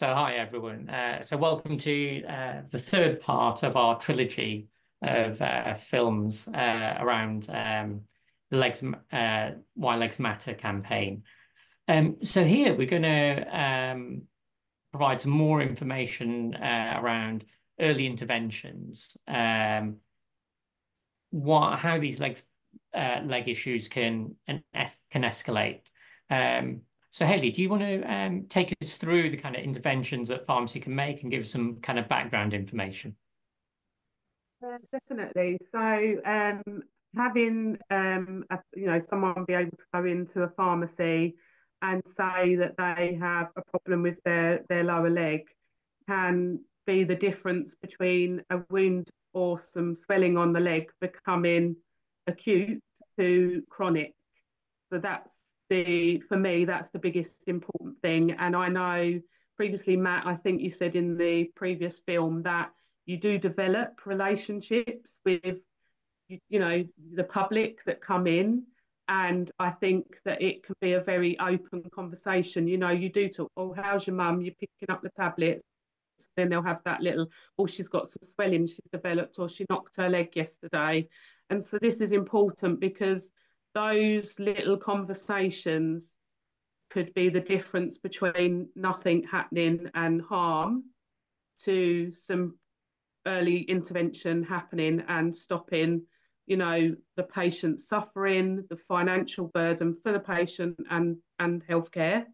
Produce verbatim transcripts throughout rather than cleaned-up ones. So hi, everyone. Uh, so welcome to uh, the third part of our trilogy of uh, films uh, around um, the Legs, uh, Why Legs Matter campaign. Um, so here we're going to um, provide some more information uh, around early interventions, um, what, how these legs, uh, leg issues can, can escalate. Um, So Hayley, do you want to um, take us through the kind of interventions that pharmacy can make and give some kind of background information? Yeah, definitely. So um, having um, a, you know, someone be able to go into a pharmacy and say that they have a problem with their, their lower leg can be the difference between a wound or some swelling on the leg becoming acute to chronic. So that's The, for me, that's the biggest important thing. And I know previously, Matt, I think you said in the previous film that you do develop relationships with, you, you know, the public that come in. And I think that it can be a very open conversation. You know, you do talk, oh, how's your mum? You're picking up the tablets. Then they'll have that little, oh, she's got some swelling she's developed, or she knocked her leg yesterday. And so this is important because those little conversations could be the difference between nothing happening and harm to some early intervention happening and stopping, you know, the patient suffering, the financial burden for the patient and, and healthcare,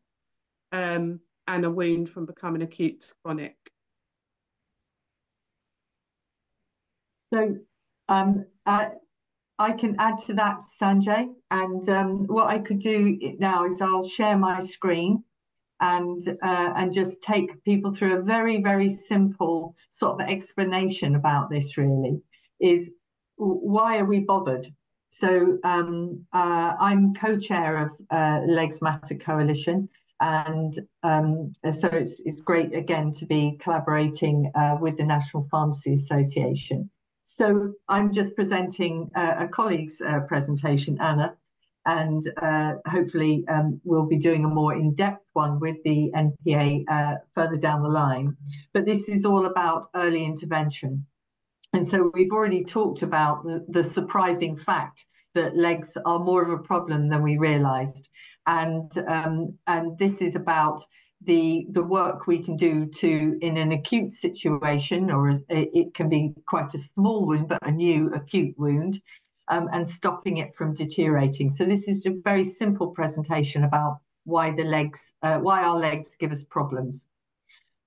um, and a wound from becoming acute to chronic. So, um, uh... I can add to that, Sanjay, and um, what I could do now is I'll share my screen and uh, and just take people through a very, very simple sort of explanation about this, really, is why are we bothered? So um, uh, I'm co-chair of uh, Legs Matter Coalition, and um, so it's, it's great, again, to be collaborating uh, with the National Pharmacy Association. So I'm just presenting uh, a colleague's uh, presentation, Anna, and uh, hopefully um, we'll be doing a more in-depth one with the N P A uh, further down the line. But this is all about early intervention. And so we've already talked about the, the surprising fact that legs are more of a problem than we realised. And, um, and this is about the the work we can do to, in an acute situation, or a, it can be quite a small wound, but a new acute wound, um, and stopping it from deteriorating. So this is a very simple presentation about why the legs, uh, why our legs give us problems.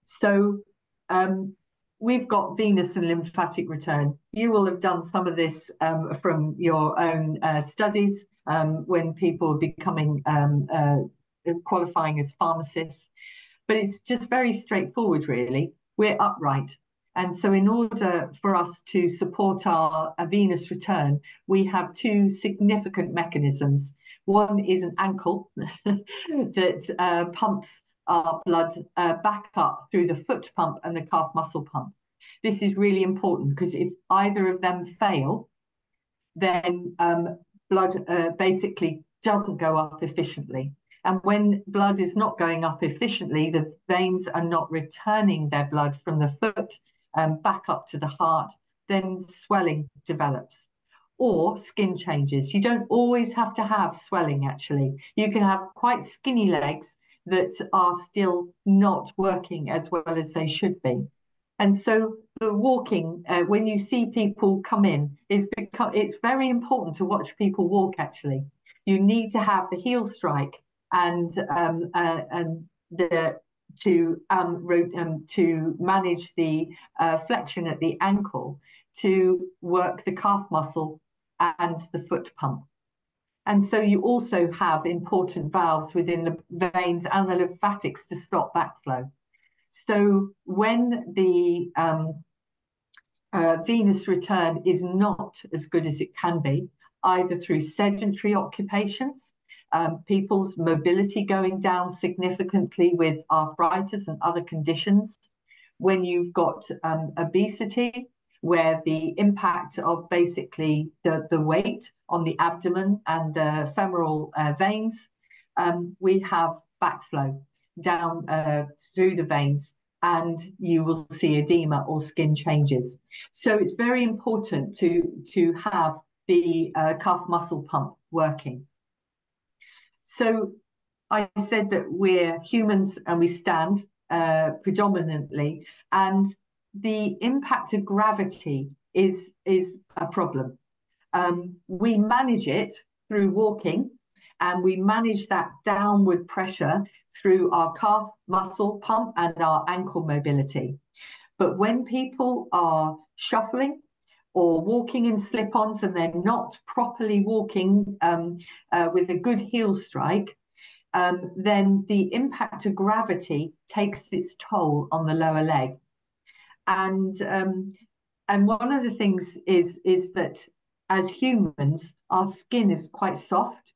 So um, we've got venous and lymphatic return. You will have done some of this um, from your own uh, studies um, when people are becoming um, uh, qualifying as pharmacists, but it's just very straightforward, really. We're upright, and so in order for us to support our venous return, we have two significant mechanisms. One is an ankle that uh, pumps our blood uh, back up through the foot pump and the calf muscle pump. This is really important because if either of them fail, then um, blood uh, basically doesn't go up efficiently. And when blood is not going up efficiently, the veins are not returning their blood from the foot um, back up to the heart, then swelling develops. Or skin changes. You don't always have to have swelling, actually. You can have quite skinny legs that are still not working as well as they should be. And so the walking, uh, when you see people come in, is become, it's very important to watch people walk, actually. You need to have the heel strike and um, uh, and the, to um, ro um, to manage the uh, flexion at the ankle, to work the calf muscle and the foot pump. And so you also have important valves within the veins and the lymphatics to stop backflow. So when the um, uh, venous return is not as good as it can be, either through sedentary occupations, Um, people's mobility going down significantly with arthritis and other conditions. When you've got um, obesity, where the impact of basically the, the weight on the abdomen and the femoral uh, veins, um, we have backflow. down uh, through the veins, and you will see edema or skin changes. So it's very important to, to have the uh, calf muscle pump working. So I said that we're humans and we stand uh, predominantly, and the impact of gravity is, is a problem. Um, we manage it through walking, and we manage that downward pressure through our calf muscle pump and our ankle mobility. But when people are shuffling or walking in slip-ons and they're not properly walking um, uh, with a good heel strike, um, then the impact of gravity takes its toll on the lower leg. And, um, and one of the things is, is that as humans, our skin is quite soft,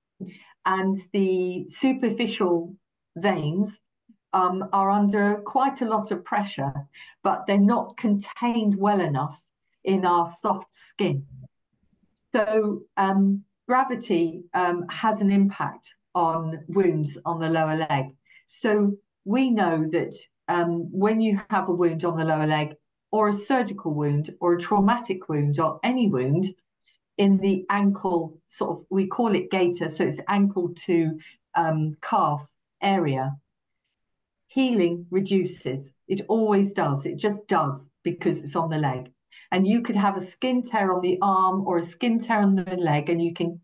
and the superficial veins um, are under quite a lot of pressure, but they're not contained well enough in our soft skin. So um, gravity um, has an impact on wounds on the lower leg. So we know that um, when you have a wound on the lower leg, or a surgical wound, or a traumatic wound, or any wound, in the ankle, sort of, we call it gaiter, so it's ankle to um, calf area, healing reduces. It always does. It just does, because it's on the leg. And you could have a skin tear on the arm or a skin tear on the leg, and you can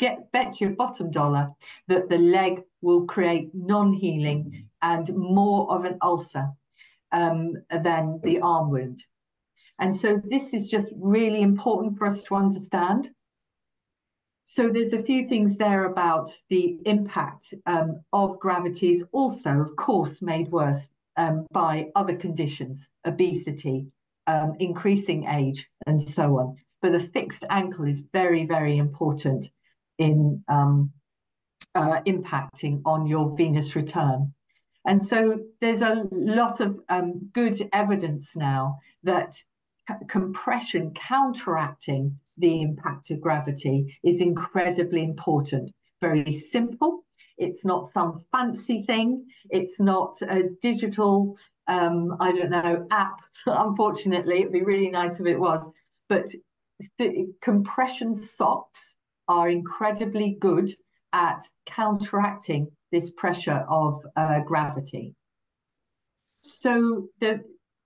get bet your bottom dollar that the leg will create non-healing and more of an ulcer um, than the arm wound. And so this is just really important for us to understand. So there's a few things there about the impact um, of gravity is also, of course, made worse um, by other conditions, obesity, um, increasing age, and so on. But the fixed ankle is very, very important in um, uh, impacting on your venous return. And so there's a lot of um, good evidence now that compression counteracting the impact of gravity is incredibly important. Very simple. It's not some fancy thing. It's not a digital, um, I don't know, app. Unfortunately, it'd be really nice if it was. But compression socks are incredibly good at counteracting this pressure of uh, gravity. So the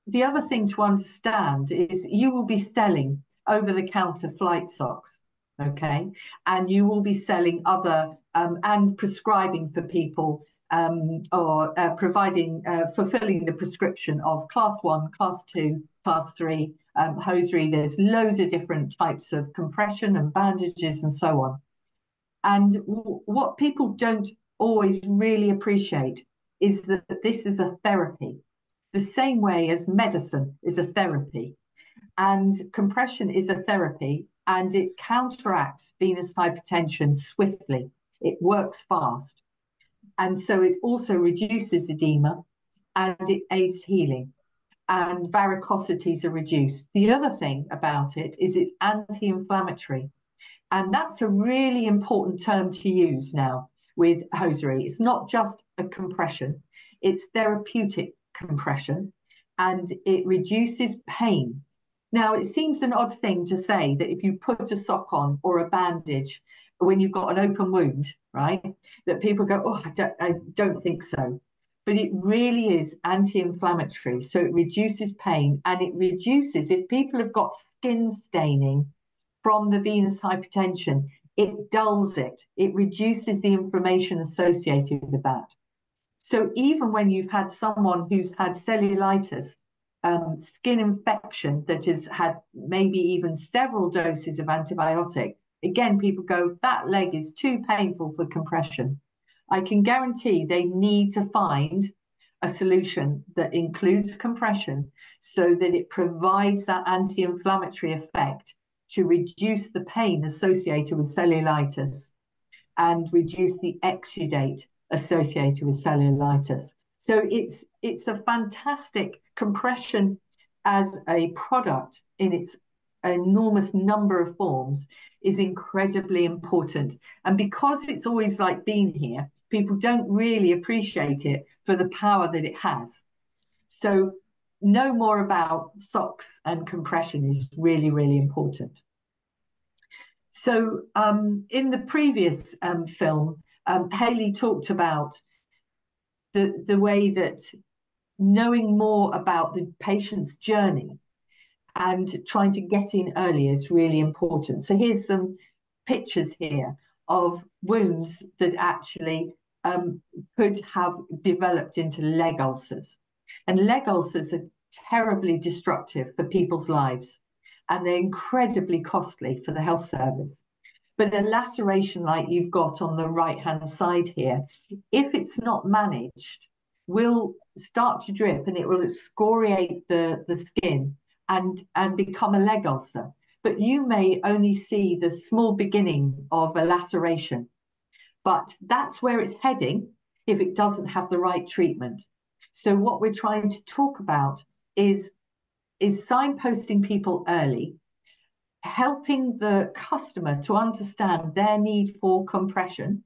The other thing to understand is you will be selling over-the-counter flight socks, okay? And you will be selling other um, and prescribing for people um, or uh, providing, uh, fulfilling the prescription of class one, class two, class three, um, hosiery. There's loads of different types of compression and bandages and so on. And w what people don't always really appreciate is that this is a therapy, the same way as medicine is a therapy, and compression is a therapy, and it counteracts venous hypertension swiftly. It works fast. And so it also reduces edema, and it aids healing, and varicosities are reduced. The other thing about it is it's anti-inflammatory. And that's a really important term to use now with hosiery. It's not just a compression, it's therapeutic compression, and it reduces pain. Now, it seems an odd thing to say that if you put a sock on or a bandage when you've got an open wound, right, that people go, oh, I don't, I don't think so. But it really is anti-inflammatory, so it reduces pain, and it reduces, if people have got skin staining from the venous hypertension, it dulls it. It reduces the inflammation associated with that. So even when you've had someone who's had cellulitis, um, skin infection that has had maybe even several doses of antibiotic, again, people go, that leg is too painful for compression. I can guarantee they need to find a solution that includes compression so that it provides that anti-inflammatory effect to reduce the pain associated with cellulitis and reduce the exudate associated with cellulitis. So it's it's a fantastic compression as a product in its enormous number of forms is incredibly important. And because it's always like been here, people don't really appreciate it for the power that it has. So know more about socks and compression is really, really important. So um, in the previous um, film, um, Hayley talked about the, the way that knowing more about the patient's journey and trying to get in early is really important. So here's some pictures here of wounds that actually um, could have developed into leg ulcers. And leg ulcers are terribly destructive for people's lives, and they're incredibly costly for the health service. But a laceration like you've got on the right-hand side here, if it's not managed, will start to drip and it will excoriate the, the skin and, and become a leg ulcer. But you may only see the small beginning of a laceration. But that's where it's heading if it doesn't have the right treatment. So what we're trying to talk about is, is signposting people early, helping the customer to understand their need for compression,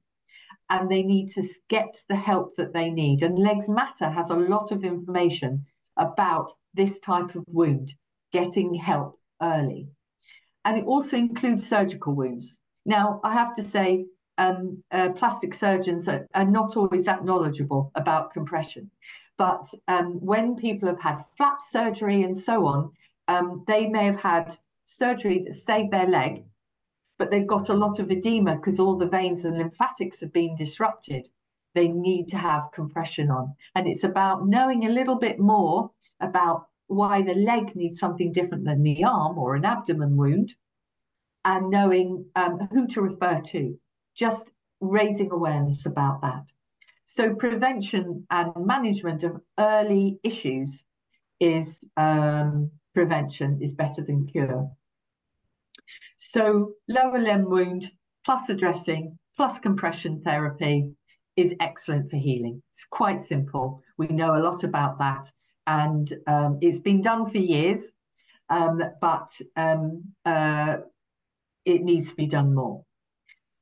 and they need to get the help that they need. And Legs Matter has a lot of information about this type of wound, getting help early. And it also includes surgical wounds. Now, I have to say, um, uh, plastic surgeons are, are not always that knowledgeable about compression. But um, when people have had flap surgery and so on, um, they may have had surgery that saved their leg, but they've got a lot of edema because all the veins and lymphatics have been disrupted. They need to have compression on. And it's about knowing a little bit more about why the leg needs something different than the arm or an abdomen wound, and knowing um, who to refer to, just raising awareness about that. So prevention and management of early issues is um, prevention is better than cure. So lower limb wound plus a dressing plus compression therapy is excellent for healing. It's quite simple. We know a lot about that, and um, it's been done for years, um, but um, uh, it needs to be done more.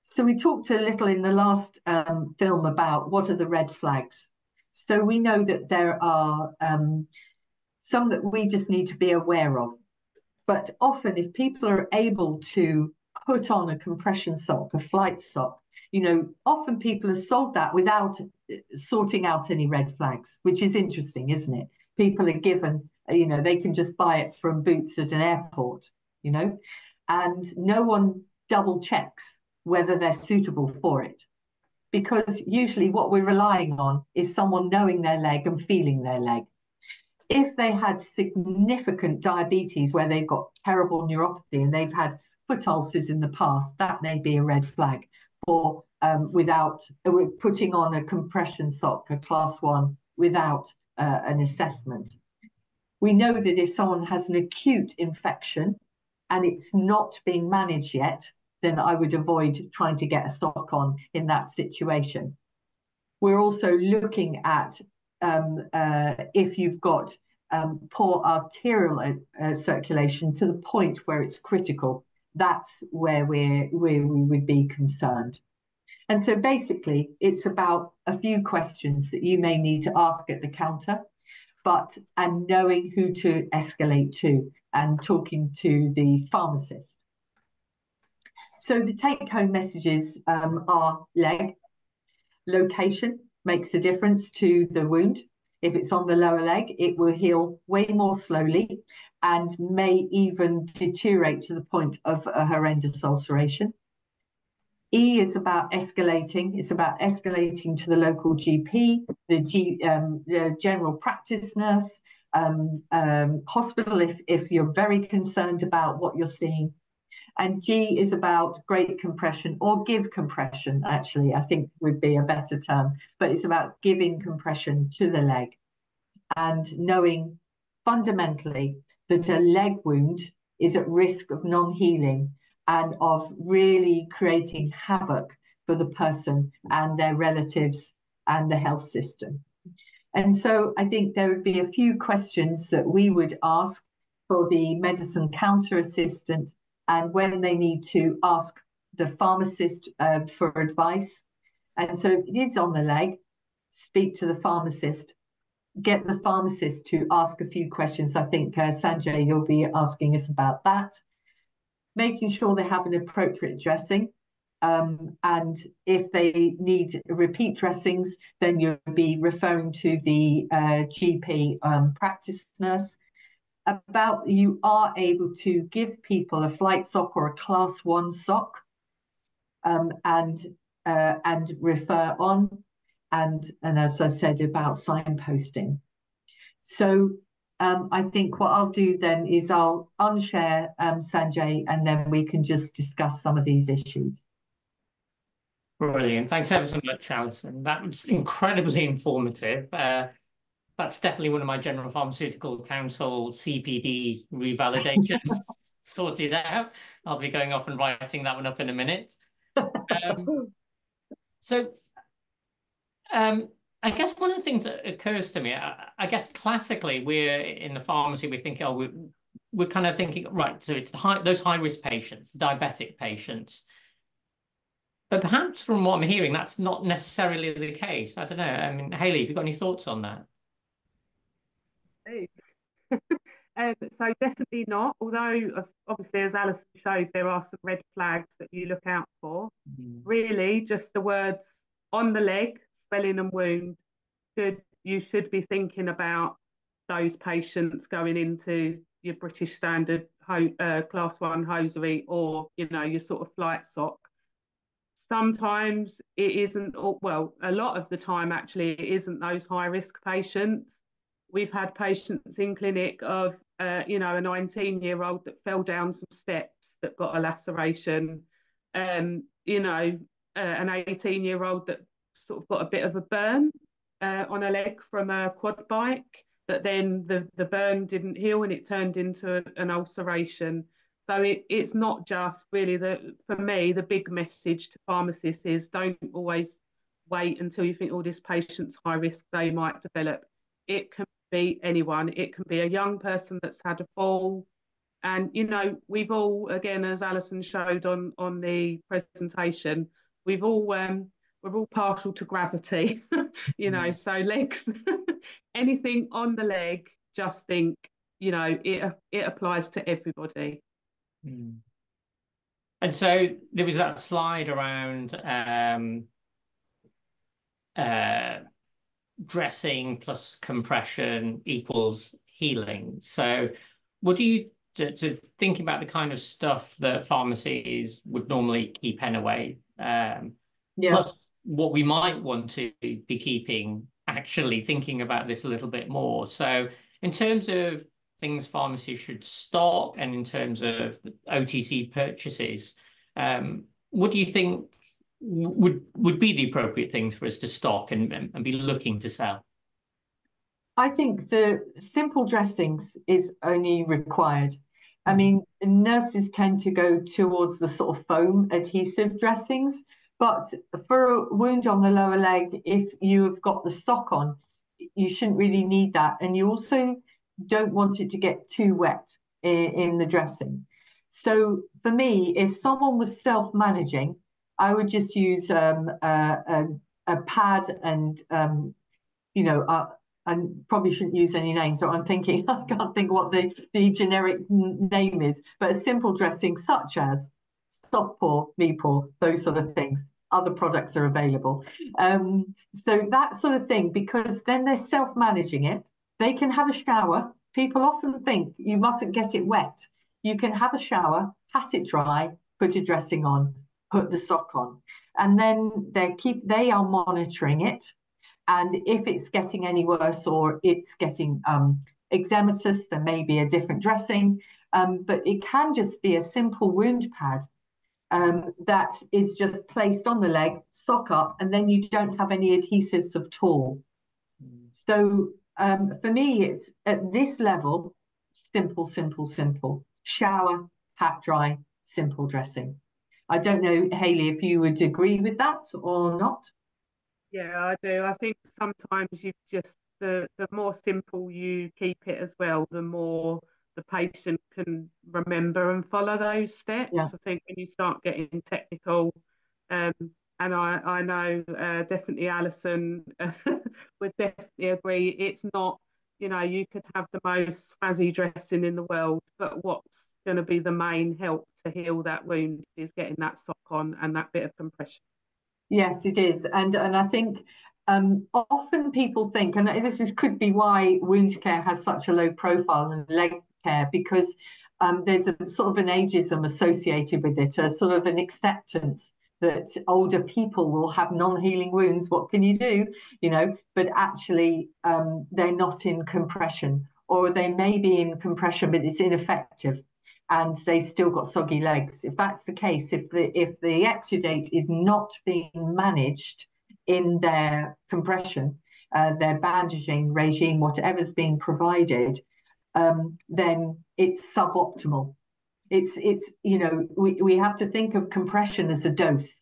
So we talked a little in the last um, film about what are the red flags. So we know that there are um, some that we just need to be aware of. But often if people are able to put on a compression sock, a flight sock, you know, often people have sold that without sorting out any red flags, which is interesting, isn't it? People are given, you know, they can just buy it from Boots at an airport, you know, and no one double checks whether they're suitable for it. Because usually what we're relying on is someone knowing their leg and feeling their leg. If they had significant diabetes where they've got terrible neuropathy and they've had foot ulcers in the past, that may be a red flag for um, without uh, putting on a compression sock, a class one, without uh, an assessment. We know that if someone has an acute infection and it's not being managed yet, then I would avoid trying to get a sock on in that situation. We're also looking at Um, uh, if you've got um, poor arterial uh, circulation to the point where it's critical, that's where, we're, where we would be concerned. And so basically, it's about a few questions that you may need to ask at the counter, but and knowing who to escalate to and talking to the pharmacist. So the take-home messages um, are leg, location, makes a difference to the wound. If it's on the lower leg, it will heal way more slowly and may even deteriorate to the point of a horrendous ulceration. E is about escalating. It's about escalating to the local G P, the, G, um, the general practice nurse, um, um, hospital if, if you're very concerned about what you're seeing. And G is about great compression, or give compression, actually, I think would be a better term. But it's about giving compression to the leg and knowing fundamentally that a leg wound is at risk of non-healing and of really creating havoc for the person and their relatives and the health system. And so I think there would be a few questions that we would ask for the medicine counter assistant, and when they need to ask the pharmacist uh, for advice. And so it is on the leg. speak to the pharmacist, get the pharmacist to ask a few questions. I think, uh, Sanjay, you'll be asking us about that. Making sure they have an appropriate dressing. Um, and if they need repeat dressings, then you'll be referring to the uh, G P um, practice nurse. About you are able to give people a flight sock or a class one sock um, and, uh, and refer on. And, and as I said, about signposting. So um, I think what I'll do then is I'll unshare um, Sanjay, and then we can just discuss some of these issues. Brilliant. Thanks ever so much, Alison. That was incredibly informative. Uh, that's definitely one of my General Pharmaceutical Council C P D revalidations sorted out. I'll be going off and writing that one up in a minute. Um, so um, I guess one of the things that occurs to me, I, I guess classically we're in the pharmacy, we think, oh, we're, we're kind of thinking, right, so it's the high, those high-risk patients, diabetic patients. But perhaps from what I'm hearing, that's not necessarily the case. I don't know. I mean, Hayley, have you got any thoughts on that? um, so definitely not. Although, obviously, as Alison showed, there are some red flags that you look out for. Mm-hmm. Really, just the words on the leg, swelling and wound, should, you should be thinking about those patients going into your British Standard uh, Class one hosiery or, you know, your sort of flight sock. Sometimes it isn't, well, a lot of the time actually it isn't those high-risk patients. We've had patients in clinic of, uh, you know, a nineteen-year-old that fell down some steps that got a laceration, um, you know, uh, an eighteen-year-old that sort of got a bit of a burn uh, on a leg from a quad bike, but then the, the burn didn't heal and it turned into an ulceration. So it, it's not just really the, for me, the big message to pharmacists is don't always wait until you think, oh, this patient's high risk, they might develop. It can be anyone. It can be a young person that's had a fall. And, you know, we've all, again, as Alison showed on, on the presentation, we've all, um, we're all partial to gravity, you know, so legs, anything on the leg, just think, you know, it, it applies to everybody. And so there was that slide around um, uh, dressing plus compression equals healing. So what do you, to, to think about the kind of stuff that pharmacies would normally keep anyway, um, yeah. plus what we might want to be keeping, actually thinking about this a little bit more. So in terms of things pharmacies should stock and in terms of O T C purchases, um, what do you think would would be the appropriate things for us to stock and, and be looking to sell? I think the simple dressings is only required. I mean, nurses tend to go towards the sort of foam adhesive dressings, but for a wound on the lower leg, if you have got the sock on, you shouldn't really need that. And you also don't want it to get too wet in, in the dressing. So for me, if someone was self-managing, I would just use um, a, a, a pad and, um, you know, uh, I probably shouldn't use any names, so I'm thinking, I can't think what the, the generic name is, but a simple dressing such as Sock pour, Meepaw, those sort of things. Other products are available. Um, so that sort of thing, because then they're self-managing it. They can have a shower. People often think you mustn't get it wet. You can have a shower, pat it dry, put a dressing on, put the sock on. And then they keep, they are monitoring it. And if it's getting any worse or it's getting um, eczematous, there may be a different dressing. Um, but it can just be a simple wound pad um, that is just placed on the leg, sock up, and then you don't have any adhesives at all. So Um, for me, it's at this level, simple, simple, simple. Shower, pat dry, simple dressing. I don't know, Hayley, if you would agree with that or not. Yeah, I do. I think sometimes you just, the, the more simple you keep it as well, the more the patient can remember and follow those steps. Yeah. I think when you start getting technical, um, And I, I know uh, definitely Alison would definitely agree. It's not, you know, you could have the most fuzzy dressing in the world, but what's going to be the main help to heal that wound is getting that sock on and that bit of compression. Yes, it is. And, and I think um, often people think, and this is, could be why wound care has such a low profile and leg care, because um, there's a sort of an ageism associated with it, a sort of an acceptance that older people will have non-healing wounds. What can you do? You know, but actually um, they're not in compression, or they may be in compression, but it's ineffective, and they've still got soggy legs. If that's the case, if the if the exudate is not being managed in their compression, uh, their bandaging regime, whatever's being provided, um, then it's suboptimal. It's, it's you know, we, we have to think of compression as a dose.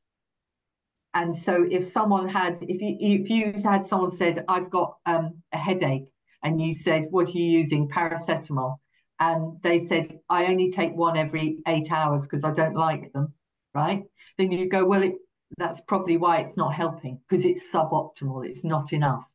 And so if someone had, if you, if you had someone said, I've got um, a headache, and you said, what are you using? Paracetamol. And they said, I only take one every eight hours because I don't like them, right? Then you go, well, it, that's probably why it's not helping, because it's suboptimal, it's not enough.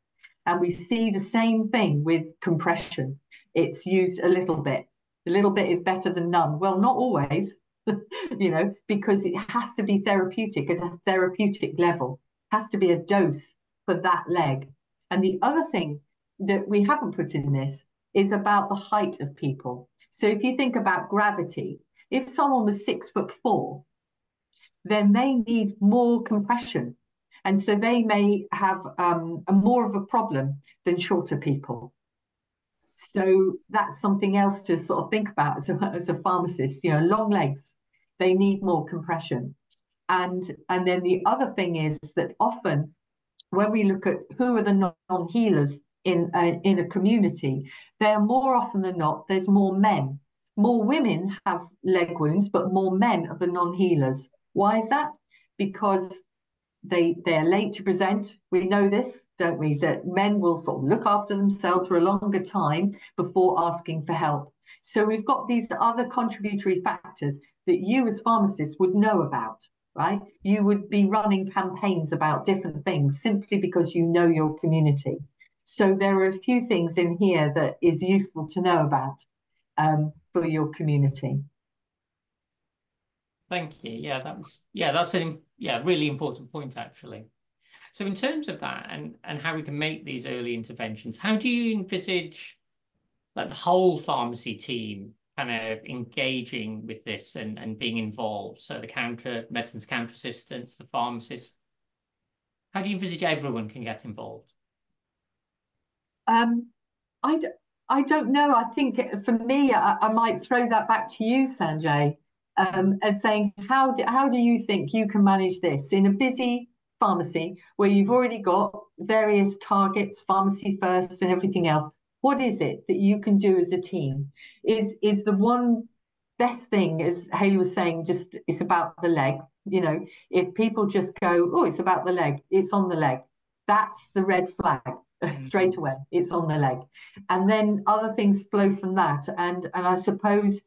And we see the same thing with compression. It's used a little bit. A little bit is better than none. Well, not always, you know, because it has to be therapeutic, at a therapeutic level. It has to be a dose for that leg. And the other thing that we haven't put in this is about the height of people. So if you think about gravity, if someone was six foot four, then they need more compression. And so they may have um, a more of a problem than shorter people. So that's something else to sort of think about as a, as a pharmacist, you know, long legs, they need more compression. And, and then the other thing is that often when we look at who are the non-healers in a, in a community, they're more often than not, there's more men. More women have leg wounds, but more men are the non-healers. Why is that? Because They, they're late to present. We know this, don't we, that men will sort of look after themselves for a longer time before asking for help. So we've got these other contributory factors that you as pharmacists would know about, right? You would be running campaigns about different things simply because you know your community. So there are a few things in here that is useful to know about um, for your community. Thank you. Yeah, that was, yeah, that's an yeah really important point actually. So in terms of that and and how we can make these early interventions, how do you envisage like the whole pharmacy team kind of engaging with this and and being involved? So the counter medicines counter assistants, the pharmacists. How do you envisage everyone can get involved? Um, I d I don't know. I think for me, I, I might throw that back to you, Sanjay. Um, as saying, how do, how do you think you can manage this in a busy pharmacy where you've already got various targets, pharmacy first and everything else? What is it that you can do as a team? Is, is the one best thing, as Hayley was saying, just it's about the leg. You know, if people just go, oh, it's about the leg, it's on the leg. That's the red flag. Straight away, it's on the leg. And then other things flow from that. And, and I suppose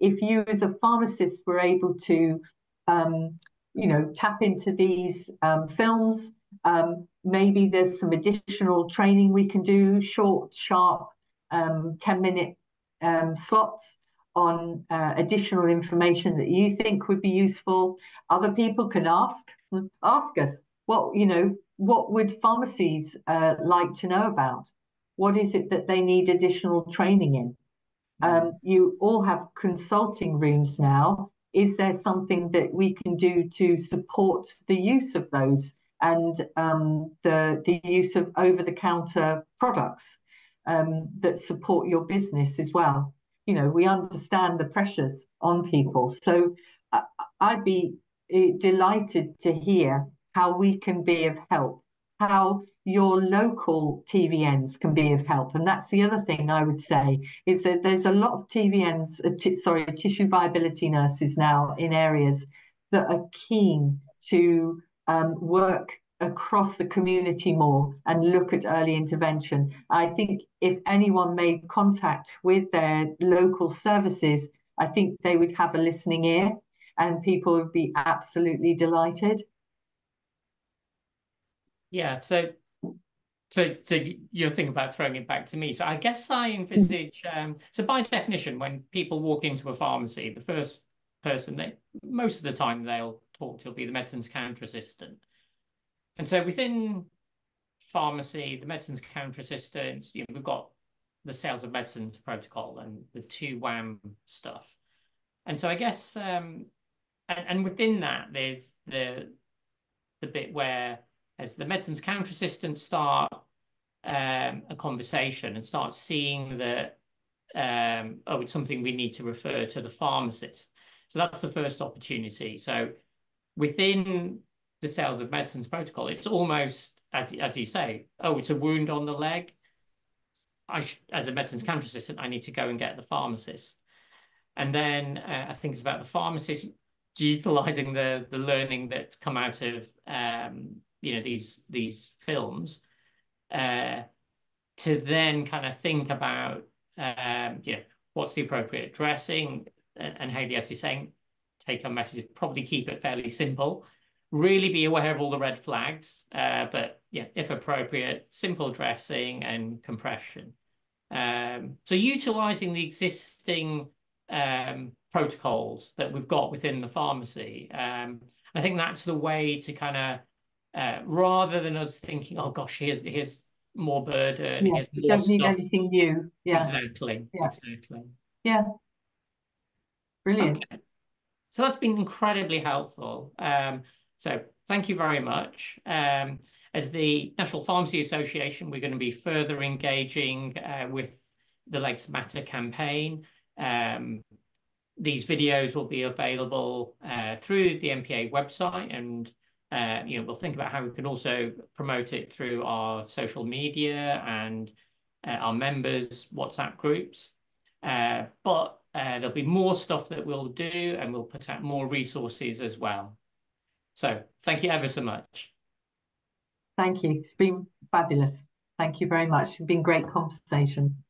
if you as a pharmacist were able to, um, you know, tap into these um, films, um, maybe there's some additional training we can do, short, sharp, um, ten minute um, slots on uh, additional information that you think would be useful. Other people can ask, ask us, what, you know, what would pharmacies uh, like to know about? What is it that they need additional training in? Um, you all have consulting rooms now. Is there something that we can do to support the use of those and um, the, the use of over-the-counter products um, that support your business as well? You know, we understand the pressures on people. So uh, I'd be delighted to hear how we can be of help, how your local T V Ns can be of help. And that's the other thing I would say is that there's a lot of T V Ns, uh, t sorry, tissue viability nurses now in areas that are keen to um, work across the community more and look at early intervention. I think if anyone made contact with their local services, I think they would have a listening ear and people would be absolutely delighted. Yeah, so so so you're thinking about throwing it back to me. So I guess I envisage, um, so by definition, when people walk into a pharmacy, the first person they most of the time they'll talk to will be the medicines counter assistant. And so within pharmacy, the medicines counter assistants, you know, we've got the sales of medicines protocol and the two W A M stuff. And so I guess, um, and, and within that, there's the the bit where as the medicines counter assistants start um, a conversation and start seeing that, um, oh, it's something we need to refer to the pharmacist. So that's the first opportunity. So within the sales of medicines protocol, it's almost, as, as you say, oh, it's a wound on the leg. I should, as a medicines counter assistant, I need to go and get the pharmacist. And then uh, I think it's about the pharmacist utilizing the the learning that's come out of um, you know these these films uh, to then kind of think about um, you know what's the appropriate dressing, and, and Hayley, as you're saying, take our messages, probably keep it fairly simple. Really be aware of all the red flags, uh, but yeah, if appropriate, simple dressing and compression. Um, so utilizing the existing um, protocols that we've got within the pharmacy. Um, I think that's the way to kind of, uh, rather than us thinking, oh gosh, here's, here's more burden. Yes, here's don't need stuff. Anything new. Yeah. Exactly, yeah. exactly. Yeah, brilliant. Okay. So that's been incredibly helpful. Um, So thank you very much. Um, as the National Pharmacy Association, we're going to be further engaging uh, with the Legs Matter campaign. Um, these videos will be available uh, through the N P A website, and uh, you know we'll think about how we can also promote it through our social media and uh, our members' WhatsApp groups. Uh, but uh, there'll be more stuff that we'll do, and we'll put out more resources as well. So thank you ever so much. Thank you. It's been fabulous. Thank you very much. It's been great conversations.